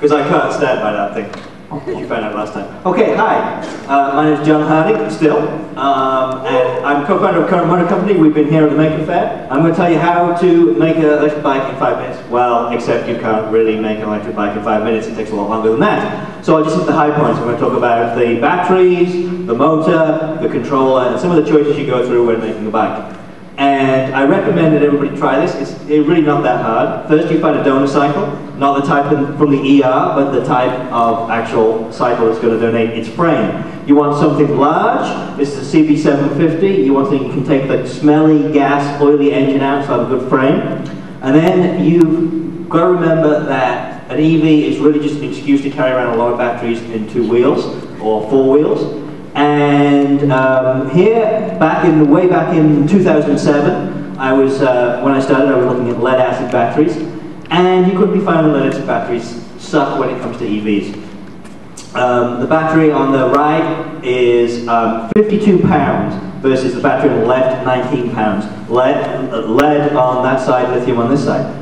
because I can't stand by that thing. You found out last time. Okay, hi. My name is John Harding, still, and I'm co-founder of Current Motor Company. We've been here at the Maker Faire. I'm going to tell you how to make an electric bike in 5 minutes. Well, except you can't really make an electric bike in 5 minutes. It takes a lot longer than that. So I'll just hit the high points. We're going to talk about the batteries, the motor, the controller, and some of the choices you go through when making a bike. And I recommend that everybody try this. It's really not that hard. First, you find a donor cycle, not the type from the ER, but the type of actual cycle that's going to donate its frame. You want something large. This is a CB750. You want something you can take the smelly, gas, oily engine out, so have a good frame. And then you've got to remember that an EV is really just an excuse to carry around a lot of batteries in 2 wheels or 4 wheels. And here, way back in 2007, when I started, I was looking at lead-acid batteries, and you couldn't be found lead-acid batteries suck when it comes to EVs. The battery on the right is 52 pounds versus the battery on the left, 19 pounds. Lead on that side, lithium on this side.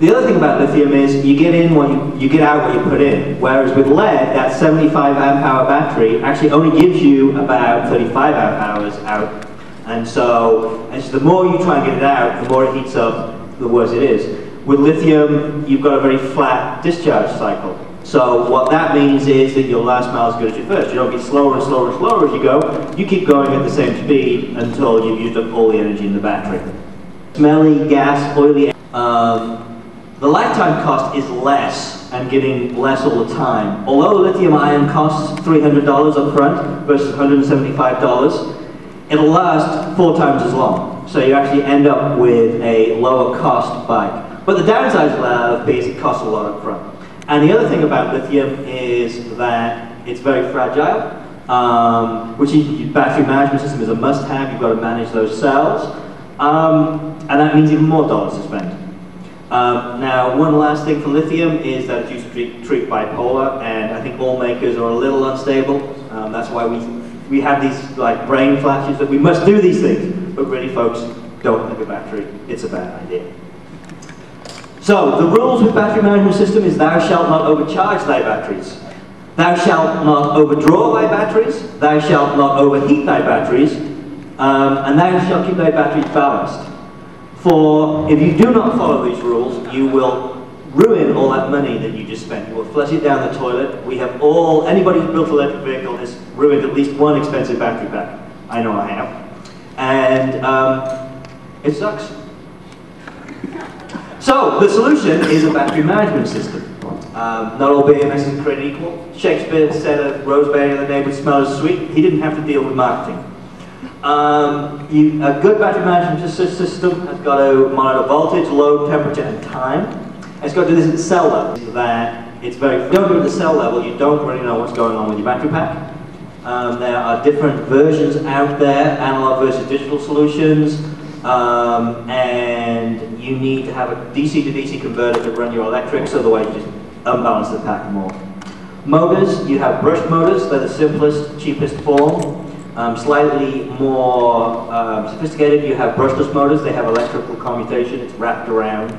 The other thing about lithium is you get in what you get out what you put in. Whereas with lead, that 75 amp hour battery actually only gives you about 35 amp hours out. And so the more you try and get it out, the more it heats up, the worse it is. With lithium, you've got a very flat discharge cycle. So what that means is that your last mile is as good as your first. You don't get slower and slower and slower as you go. You keep going at the same speed until you've used up all the energy in the battery. Smelly, gas, oily. The lifetime cost is less and getting less all the time. Although lithium ion costs $300 up front versus $175, it'll last 4 times as long. So you actually end up with a lower cost bike. But the downside of it is it costs a lot up front. And the other thing about lithium is that it's very fragile, which your battery management system is a must-have. You've got to manage those cells. And that means even more dollars to spend. Now, one last thing for lithium is that it's used to treat bipolar, and I think all makers are a little unstable. That's why we have these like brain flashes that we must do these things. But really, folks, don't make a battery. It's a bad idea. So, the rules with battery management system is thou shalt not overcharge thy batteries. Thou shalt not overdraw thy batteries. Thou shalt not overheat thy batteries. And thou shalt keep thy batteries balanced. For if you do not follow these rules, you will ruin all that money that you just spent. You will flush it down the toilet. We have all, anybody who's built an electric vehicle has ruined at least one expensive battery pack. I know I have. And it sucks. So the solution is a battery management system. Not all BMS is created equal. Shakespeare said of Rosemary the neighbor smells sweet. He didn't have to deal with marketing. A good battery management system has got to monitor voltage, load, temperature, and time. It's got to do this at cell level. If you don't do it at the cell level, you don't really know what's going on with your battery pack. There are different versions out there, analog versus digital solutions, and you need to have a DC to DC converter to run your electrics, otherwise you just unbalance the pack more. Motors, you have brushed motors. They're the simplest, cheapest form. Slightly more sophisticated, you have brushless motors. They have electrical commutation. It's wrapped around.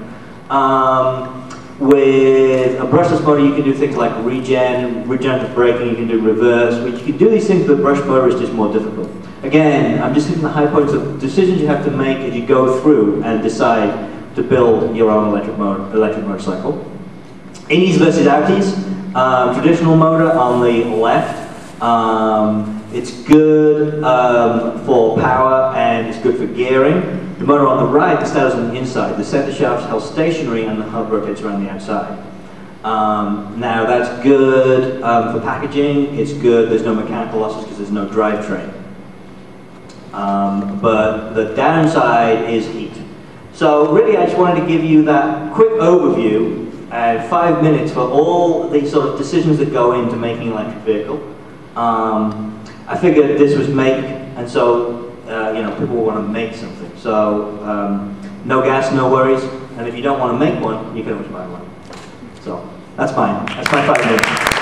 With a brushless motor, you can do things like regenerative braking. You can do reverse, which you can do these things. But the brush motor is just more difficult. Again, I'm just hitting the high points of decisions you have to make as you go through and decide to build your own electric motorcycle. Innies versus outies. Traditional motor on the left. It's good for power and it's good for gearing. The motor on the right is held on the inside. The center shaft's held stationary and the hub rotates around the outside. Now that's good for packaging. It's good, there's no mechanical losses because there's no drivetrain. But the downside is heat. So really I just wanted to give you that quick overview and 5 minutes for all the sort of decisions that go into making an electric vehicle. I figured this was make, and so people want to make something. So no gas, no worries. And if you don't want to make one, you can always buy one. So that's mine. That's my 5 minutes.